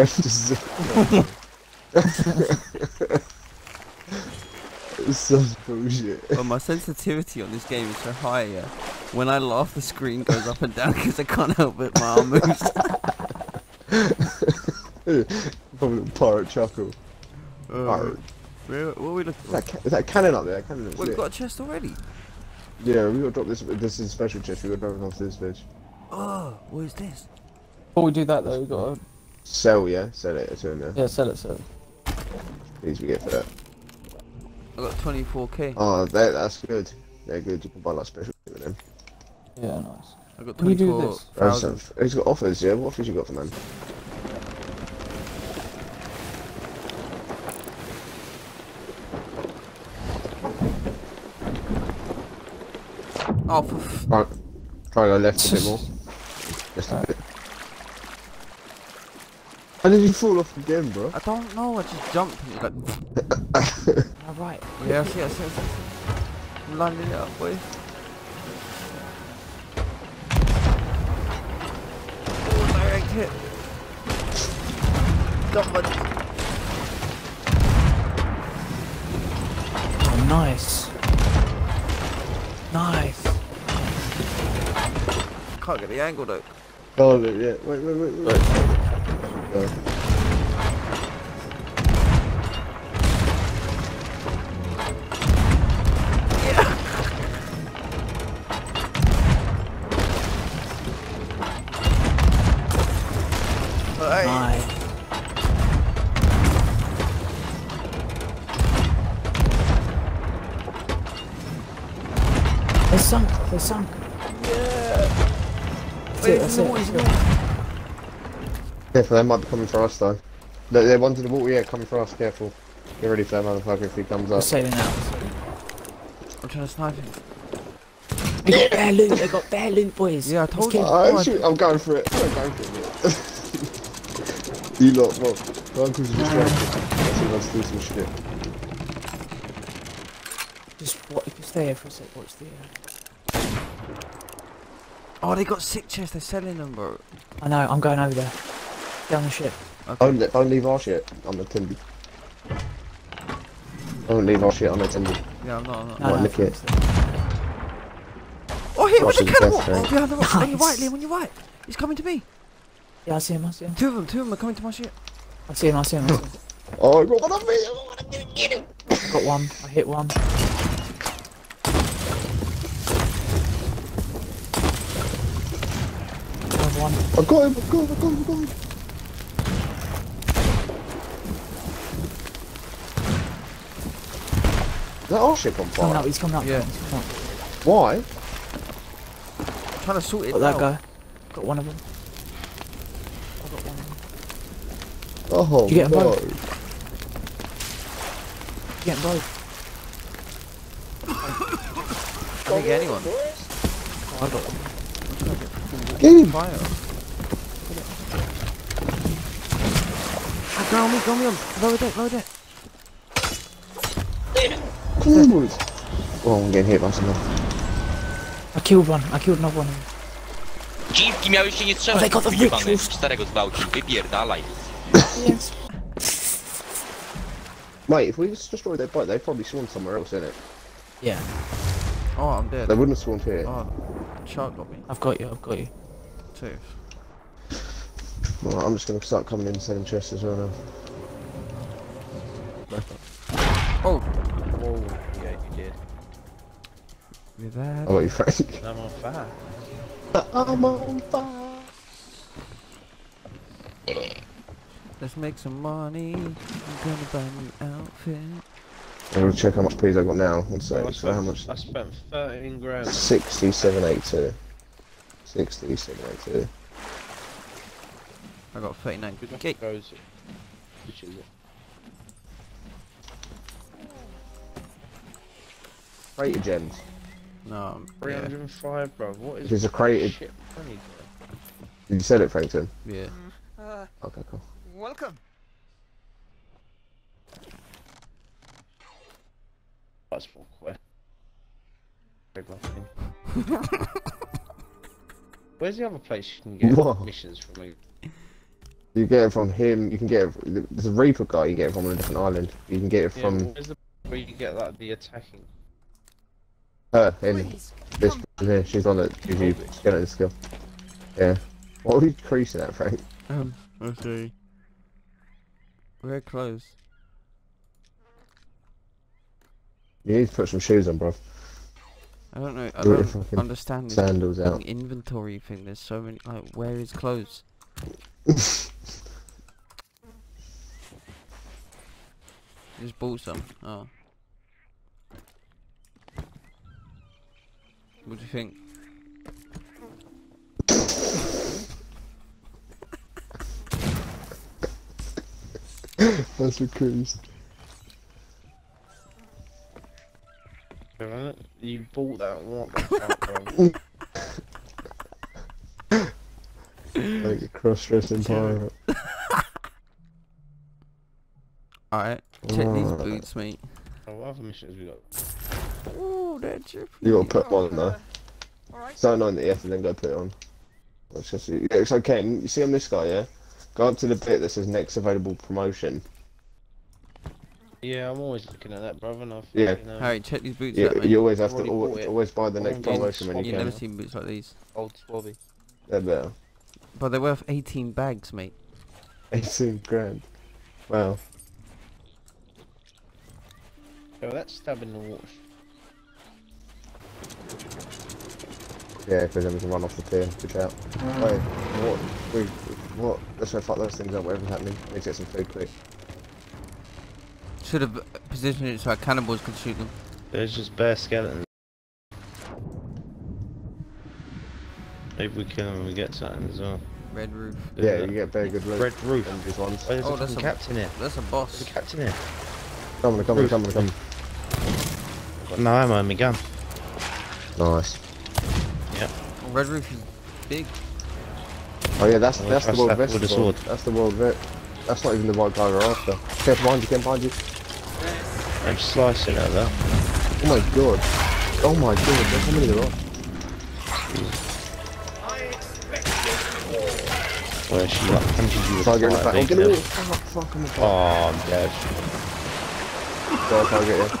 It's such bullshit. But my sensitivity on this game is so high, yeah. When I laugh, the screen goes up and down because I can't help it. My arm moves. Probably a pirate chuckle. What are we looking for? Is that cannon up there? Cannon. We've got a chest already. Yeah, we gotta drop this. This is a special chest. We gotta drop it off this bitch. Oh, what is this? Before we do that though, we gotta sell. Yeah, sell it. It's in there. Yeah, sell it. Sell it. Please, we get for that. I got 24k. Oh, that's good. They're good. You can buy like special with them. Yeah, nice. I got 24,000. He's got offers. Yeah, what offers you got for man? Oh, right, try to go left a bit more. Just a bit. How did you fall off again, bro? I don't know, I just jumped and it went. Alright. Yeah, I see. I'm lining it up, boy. Oh, direct hit. Got one. Oh, nice. Nice. I can't get the angle though. Oh yeah, wait. Yeah. Alright. Nice. They sunk. Yeah. That's it. Careful, they might be coming for us though. They're one to the water, yeah, coming for us, careful. Get ready for that motherfucker if he comes up. I'm sailing out. I'm trying to snipe him. They got bare loot, boys. Yeah, I told you. I'm going for it. I'm going for it. You lot, what? My uncle's just waiting. Let's do some shit. Just stay here for a sec, watch the... Oh, they got sick chests, they're selling them, bro. I know, I'm going over there. Get on the ship. Okay. Don't leave our shit on the Timby. Don't leave our shit on the Timby. Yeah, I'm not. No, look at it. Oh, here with the cannibal! Oh, on your right, Liam, on your right. He's coming to me. Yeah, I see him. Two of them are coming to my ship. I see him. Oh, I got one of me! I got one. Got one, I hit one. One. I got him. Is that our ship on fire? He's coming up. Yeah. Why? I'm trying to sort it out. That guy. Got one of them. Oh, did you get both? Get both. I didn't get anyone. Oh, I got one. Game! Fire. Oh, go on me. Lower deck. Oh, I'm getting hit by someone. I killed another one. Dziwki miałeś się nie strzelać. They got the jebany z starego zbałci. Wypierdalaj. Yes. Mate, if we just destroyed their boat, they'd probably swarmed somewhere else, innit? Yeah. Oh, I'm dead. They wouldn't have swarmed here. Oh, shark got me. I've got you. Two. Well, I'm just gonna start coming in and selling chests as well now. Oh! Oh, yeah, you did. You're there. Oh, you Frank? I'm on fire. Let's make some money. I'm gonna buy a new outfit. I'm gonna check how much peas I got now. One second. Oh, so how much? I spent 13 grand. 6782. 6782. I got 39. Okay. Crater gems. No, 305, bro. What is? It's a crater. Did you sell it, Frankton? Yeah. Okay, cool. Welcome. That's more quick. Where's the other place you can get missions from? You get it from him. You can get it. There's a Reaper guy you get it from on a different island. You can get it from. Yeah, where's the where you get that? The attacking. Her in this here. She's on it. She's getting a skill. Yeah. What are we creasing at, Frank? Okay. We're close. You need to put some shoes on, bruv. I don't know. I don't understand this sandals out. Inventory thing. There's so many. Like, where is clothes? Just bought some. Oh. What do you think? That's a cruise. You bought that one. Like a cross-dressing pirate. Alright, check these boots, mate. Oh, what other missions we got? Oh, that's your. You gotta put one on there. Alright. Sign on the EF and then go put it on. It's just, it's okay. You see on this guy, yeah? Go up to the bit that says next available promotion. Yeah, I'm always looking at that, brother. Enough. Yeah. You know. Harry, check these boots. Yeah, out, you always have to always buy the next promotion when you can. You've never seen boots like these. Old Swabby. They're better. But they're worth 18 bags, mate. 18 grand. Wow. Oh, that's stabbing the water. Yeah, because then we can run off the pier. Good out. Hey, what? Let's go fuck those things up. Whatever's happening, I need to get some food quick. Should have positioned it so our cannibals could shoot them. There's just bare skeletons. Maybe we kill them and we get something as well. Red roof. Yeah, you get very good roof. Red roof. Ones. Oh, there's a captain here. That's a boss. There's a captain here. Come on. Got no ammo in my gun. Nice. Yep. Oh, Red Roof is big. Oh yeah, that's the world vest. That's the world vest. That's not even the right guy we're after. Get behind you, get behind you. I'm slicing at that. Oh my god. Oh my god, there's how many there are. Where's she like? I'm fuck, I'm dead. Oh, I'm dead. So I can't get you.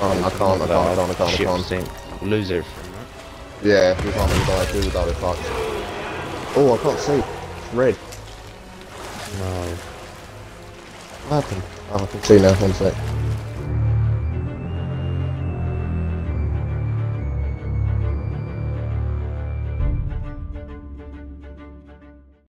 Oh, I can't. Lose everything, right? Yeah, we can't really die, we're fucked. Oh, I can't see. It's red. No. What happened? Oh, I can see now, one sec.